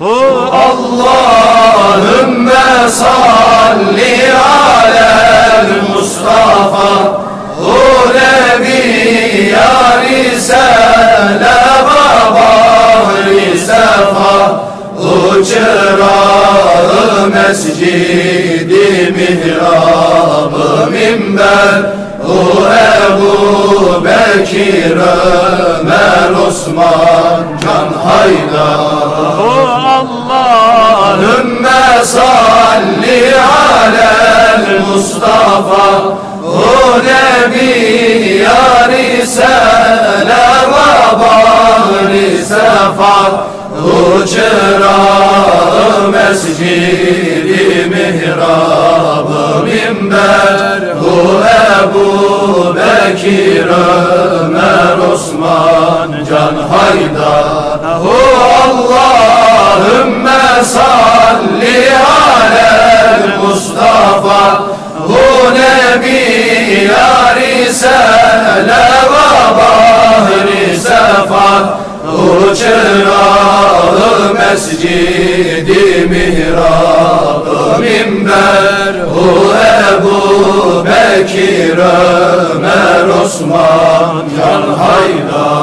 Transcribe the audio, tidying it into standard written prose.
Allahümme salli alel Mustafa hu Nebiyyür-risale Bahrü's safâ hu çerağı mescidi mihrab minber hu Ebubekir, Ömer, Osman, Can, Haydar. Allahümme salli alel Mustafa hu Nebiyyür-risale Bahrü's safâ hu çırağı mescidi mihrab minber hu Ebubekir, Ömer, Osman, Can, Haydar. Allahümme salli alel Mustafa hu Nebiyyür-risale Bahrü's safâ hu çırağı mescidi mihrab minber hu Ebubekir, Ömer, Osman, Can, Haydar.